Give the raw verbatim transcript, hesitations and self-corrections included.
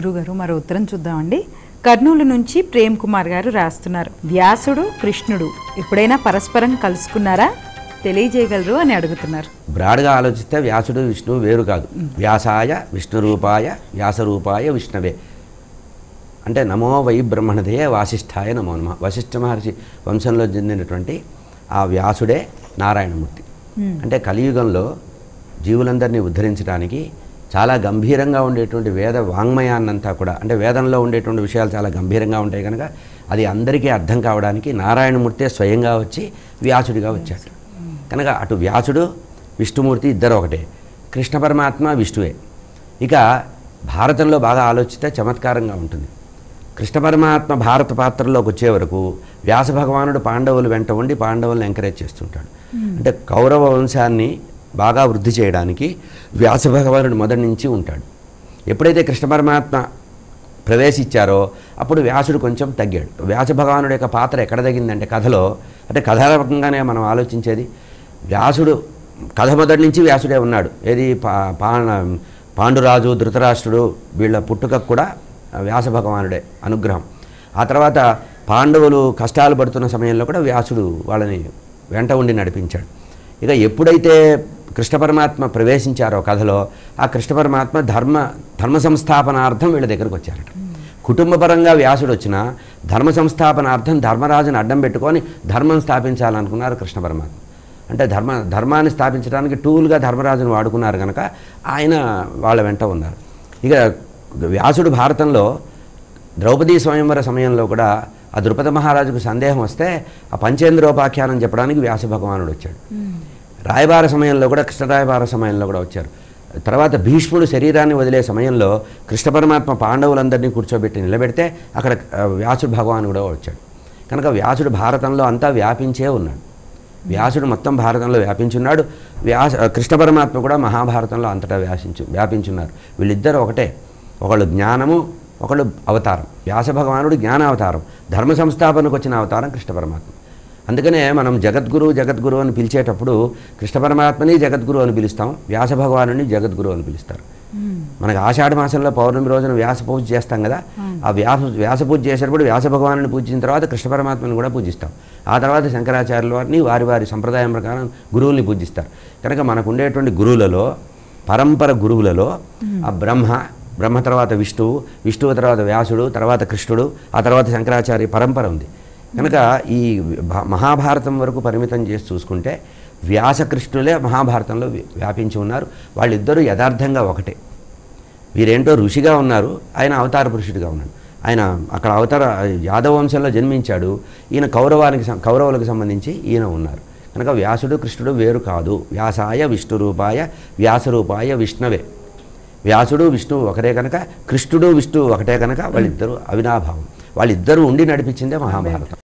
గురుగారు మరో ఉత్తరం చూద్దామండి. కర్నూలు నుంచి ప్రేమ్ కుమార్ గారు రాస్తున్నారు. వ్యాసుడు కృష్ణుడు ఎప్పుడైనా పరస్పరం కలుసుకున్నారా, తెలియజేయగలరు అని అడుగుతున్నారు. బ్రాడ్గా ఆలోచిస్తే వ్యాసుడు విష్ణువు వేరు కాదు. వ్యాసాయ విష్ణు రూపాయ వ్యాసరూపాయ విష్ణవే అంటే నమో వై బ్రహ్మణదయే వాసిష్ఠాయ నమో నమ. వశిష్ఠ మహర్షి వంశంలో చెందినటువంటి ఆ వ్యాసుడే నారాయణమూర్తి. అంటే కలియుగంలో జీవులందరినీ ఉద్ధరించడానికి చాలా గంభీరంగా ఉండేటువంటి వేద వాంగ్మయాన్నంతా కూడా, అంటే వేదంలో ఉండేటువంటి విషయాలు చాలా గంభీరంగా ఉంటాయి కనుక అది అందరికీ అర్థం కావడానికి నారాయణమూర్తే స్వయంగా వచ్చి వ్యాసుడిగా వచ్చాడు. కనుక అటు వ్యాసుడు విష్ణుమూర్తి ఇద్దరు ఒకటే, కృష్ణ పరమాత్మ విష్ణువే. ఇక భారతంలో బాగా ఆలోచిస్తే చమత్కారంగా ఉంటుంది. కృష్ణ పరమాత్మ భారత పాత్రలోకి వచ్చే వరకు వ్యాస భగవానుడు పాండవులు వెంట ఉండి పాండవులను ఎంకరేజ్ చేస్తుంటాడు. అంటే కౌరవ వంశాన్ని బాగా వృద్ధి చేయడానికి వ్యాస భగవానుడు మొదటి నుంచి ఉంటాడు. ఎప్పుడైతే కృష్ణ పరమాత్మ ప్రవేశించారో అప్పుడు వ్యాసుడు కొంచెం తగ్గాడు. వ్యాస భగవానుడి యొక్క పాత్ర ఎక్కడ తగ్గిందంటే కథలో, అంటే కథారకంగానే మనం ఆలోచించేది వ్యాసుడు కథ మొదటి నుంచి వ్యాసుడే ఉన్నాడు. ఏది పా పాండురాజు ధృతరాష్ట్రుడు వీళ్ళ పుట్టుకకు కూడా వ్యాస భగవానుడే అనుగ్రహం. ఆ తర్వాత పాండవులు కష్టాలు పడుతున్న సమయంలో కూడా వ్యాసుడు వాళ్ళని వెంట ఉండి నడిపించాడు. ఇక ఎప్పుడైతే కృష్ణ పరమాత్మ ప్రవేశించారో కథలో ఆ కృష్ణ పరమాత్మ ధర్మ ధర్మ సంస్థాపనార్థం వీళ్ళ దగ్గరకు వచ్చారట. కుటుంబపరంగా వ్యాసుడు వచ్చినా ధర్మ సంస్థాపనార్థం ధర్మరాజుని అడ్డం పెట్టుకొని ధర్మం స్థాపించాలనుకున్నారు కృష్ణ పరమాత్మ. అంటే ధర్మ ధర్మాన్ని స్థాపించడానికి టూల్గా ధర్మరాజును వాడుకున్నారు కనుక ఆయన వాళ్ళ వెంట ఉన్నారు. ఇక వ్యాసుడు భారతంలో ద్రౌపదీ స్వయంవర సమయంలో కూడా ఆ ద్రుపద మహారాజుకు సందేహం వస్తే ఆ పంచేంద్రోపాఖ్యానం చెప్పడానికి వ్యాస భగవానుడు వచ్చాడు. రాయబార సమయంలో కూడా కృష్ణరాయబార సమయంలో కూడా వచ్చారు. తర్వాత భీష్ముడు శరీరాన్ని వదిలే సమయంలో కృష్ణ పరమాత్మ పాండవులందరినీ కూర్చోబెట్టి నిలబెడితే అక్కడ వ్యాసుడు భగవానుడు కూడా వచ్చాడు. కనుక వ్యాసుడు భారతంలో అంతా వ్యాపించే ఉన్నాడు. వ్యాసుడు మొత్తం భారతంలో వ్యాపించున్నాడు. వ్యాస కృష్ణ పరమాత్మ కూడా మహాభారతంలో అంతటా వ్యాపించు వ్యాపించున్నారు. వీళ్ళిద్దరూ ఒకటే, ఒకళ్ళు జ్ఞానము, ఒకళ్ళు అవతారం. వ్యాస భగవానుడు జ్ఞానావతారం, ధర్మ సంస్థాపనకు వచ్చిన అవతారం కృష్ణ పరమాత్మ. అందుకనే మనం జగద్గురు జగద్గురు అని పిలిచేటప్పుడు కృష్ణ పరమాత్మని జగద్గురు అని పిలుస్తాం, వ్యాస భగవానుని జగద్గురు అని పిలుస్తారు. మనకు ఆషాఢ మాసంలో పౌర్ణమి రోజున వ్యాస పూజ చేస్తాం కదా, ఆ వ్యాస వ్యాస పూజ చేసేటప్పుడు వ్యాస భగవానుని పూజించిన తర్వాత కృష్ణ పరమాత్మని కూడా పూజిస్తాం. ఆ తర్వాత శంకరాచార్యుల వారిని వారి వారి సంప్రదాయం ప్రకారం గురువుల్ని పూజిస్తారు. కనుక మనకు ఉండేటువంటి గురువులలో పరంపర గురువులలో ఆ బ్రహ్మ బ్రహ్మ తర్వాత విష్ణువు, విష్ణువు తర్వాత వ్యాసుడు, తర్వాత కృష్ణుడు, ఆ తర్వాత శంకరాచార్య పరంపర ఉంది. కనుక ఈ మహాభారతం వరకు పరిమితం చేసి చూసుకుంటే వ్యాసకృష్ణులే మహాభారతంలో వ్యాపించి ఉన్నారు. వాళ్ళిద్దరూ యథార్థంగా ఒకటే. వీరేంటో ఋషిగా ఉన్నారు, ఆయన అవతార పురుషుడిగా ఉన్నాడు. ఆయన అక్కడ అవతార యాదవ వంశంలో జన్మించాడు, ఈయన కౌరవానికి కౌరవులకు సంబంధించి ఈయన ఉన్నారు. కనుక వ్యాసుడు కృష్ణుడు వేరు కాదు. వ్యాసాయ విష్ణు రూపాయ వ్యాసరూపాయ విష్ణవే. వ్యాసుడు విష్ణువు ఒకటే కనుక కృష్ణుడు విష్ణువు ఒకటే కనుక వాళ్ళిద్దరూ అవినాభావం. వాళ్ళిద్దరూ ఉండి నడిపించిందే మహాభారతం.